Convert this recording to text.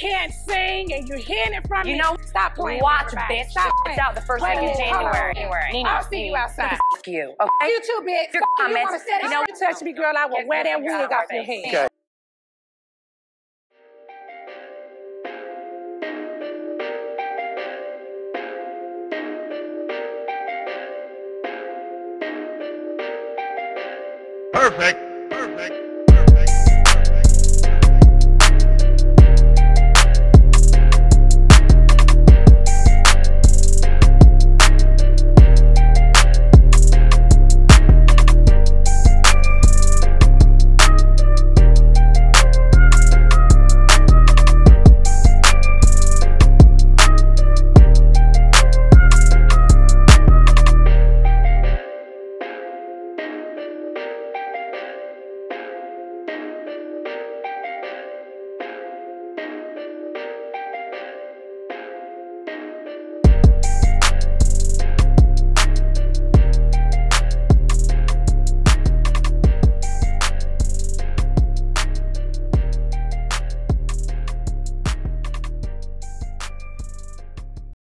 Can't sing and you're hearing it from me. You know, stop playing. Watch, bitch. Stop playing. Out the first week in January. I'll see you outside. Fuck you. Okay. You too, bitch. Your comments. You, you know, you touch me, girl. I will wear that wig off your head. Okay. Perfect.